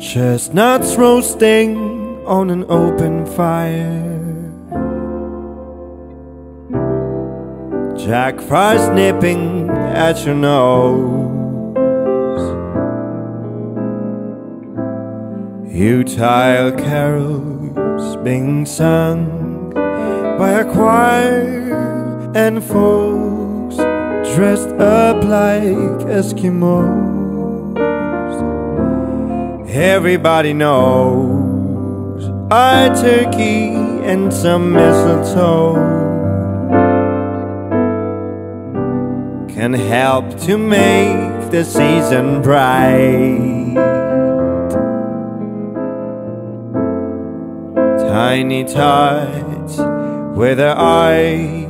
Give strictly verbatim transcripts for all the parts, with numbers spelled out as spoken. Chestnuts roasting on an open fire. Jack fries nipping at your nose. Utile carols being sung by a choir, and folks dressed up like Eskimos. Everybody knows a turkey and some mistletoe can help to make the season bright. Tiny tots with their eyes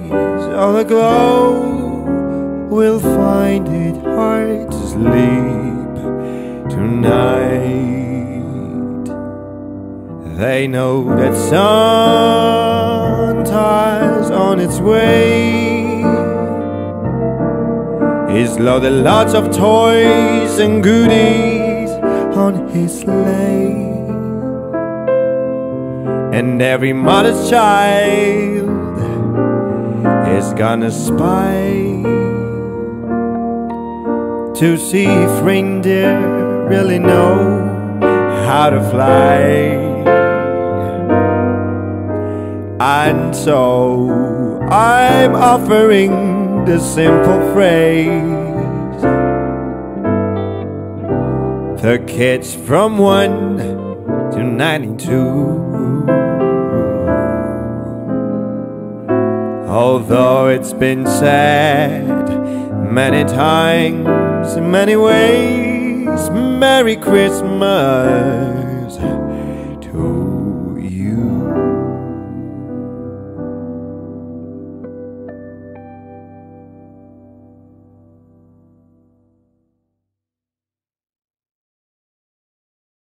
all aglow will find it hard to sleep tonight. They know that Santa's on its way. He's loaded lots of toys and goodies on his sleigh, and every mother's child is gonna spy to see if reindeer really know how to fly. And so I'm offering this simple phrase: the kids from one to ninety-two. Although it's been said many times in many ways, Merry Christmas.